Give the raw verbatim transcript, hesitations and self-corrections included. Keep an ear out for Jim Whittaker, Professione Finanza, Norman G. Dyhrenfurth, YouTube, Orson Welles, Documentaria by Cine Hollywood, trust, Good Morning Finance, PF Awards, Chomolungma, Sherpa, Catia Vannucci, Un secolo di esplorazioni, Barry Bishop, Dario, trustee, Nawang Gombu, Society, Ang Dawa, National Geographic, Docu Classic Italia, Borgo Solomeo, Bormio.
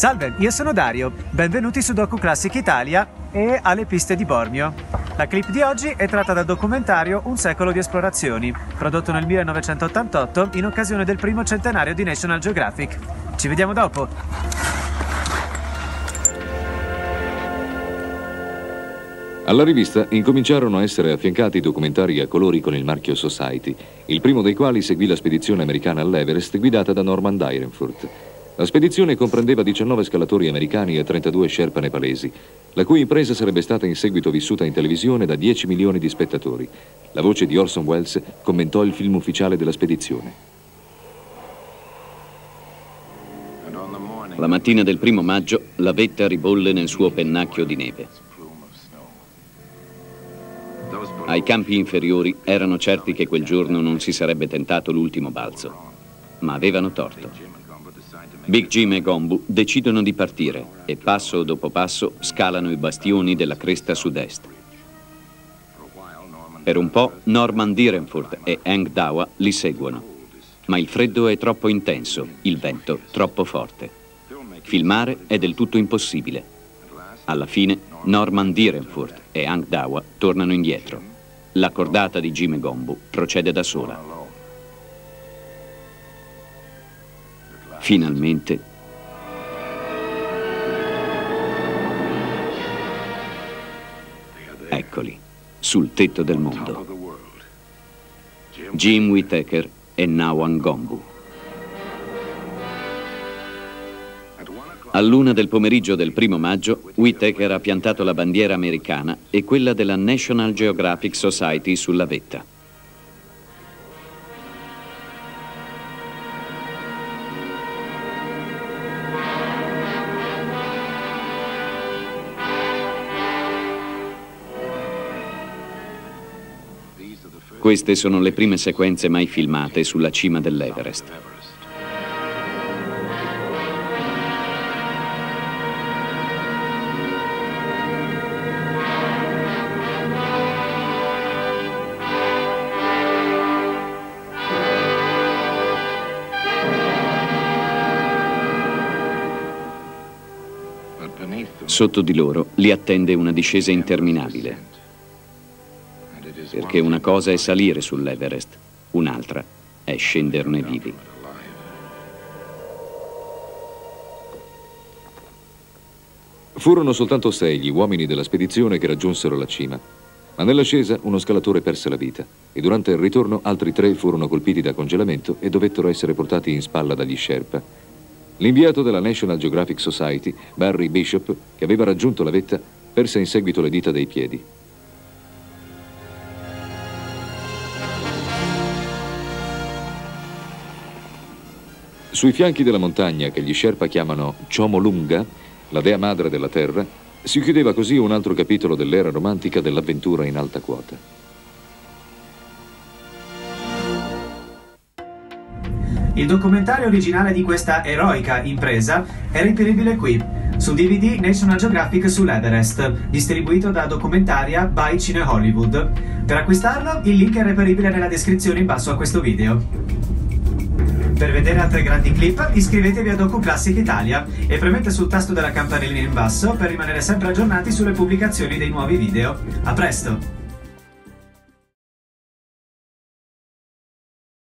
Salve, io sono Dario, benvenuti su Docu Classic Italia e alle piste di Bormio. La clip di oggi è tratta dal documentario Un secolo di esplorazioni, prodotto nel millenovecentottantotto in occasione del primo centenario di National Geographic. Ci vediamo dopo! Alla rivista incominciarono a essere affiancati documentari a colori con il marchio Society, il primo dei quali seguì la spedizione americana all'Everest guidata da Norman Dyhrenfurth. La spedizione comprendeva diciannove scalatori americani e trentadue sherpa nepalesi, la cui impresa sarebbe stata in seguito vissuta in televisione da dieci milioni di spettatori. La voce di Orson Welles commentò il film ufficiale della spedizione. La mattina del primo maggio la vetta ribolle nel suo pennacchio di neve. Ai campi inferiori erano certi che quel giorno non si sarebbe tentato l'ultimo balzo, ma avevano torto. Big Jim e Gombu decidono di partire e passo dopo passo scalano i bastioni della cresta sud-est. Per un po' Norman Dyhrenfurth e Ang Dawa li seguono, ma il freddo è troppo intenso, il vento troppo forte. Filmare è del tutto impossibile. Alla fine Norman Dyhrenfurth e Ang Dawa tornano indietro. La cordata di Jim e Gombu procede da sola. Finalmente eccoli, sul tetto del mondo. Jim Whittaker e Nawang Gombu. All'una del pomeriggio del primo maggio, Whittaker ha piantato la bandiera americana e quella della National Geographic Society sulla vetta. Queste sono le prime sequenze mai filmate sulla cima dell'Everest. Sotto di loro li attende una discesa interminabile, perché una cosa è salire sull'Everest, un'altra è scenderne vivi. Furono soltanto sei gli uomini della spedizione che raggiunsero la cima, ma nell'ascesa uno scalatore perse la vita e durante il ritorno altri tre furono colpiti da congelamento e dovettero essere portati in spalla dagli Sherpa. L'inviato della National Geographic Society, Barry Bishop, che aveva raggiunto la vetta, perse in seguito le dita dei piedi. Sui fianchi della montagna, che gli Sherpa chiamano Chomolungma, la dea madre della terra, si chiudeva così un altro capitolo dell'era romantica dell'avventura in alta quota. Il documentario originale di questa eroica impresa è reperibile qui, su D V D National Geographic sull'Everest, distribuito da Documentaria by Cine Hollywood. Per acquistarlo, il link è reperibile nella descrizione in basso a questo video. Per vedere altre grandi clip, iscrivetevi a Docu Classic Italia e premete sul tasto della campanellina in basso per rimanere sempre aggiornati sulle pubblicazioni dei nuovi video. A presto!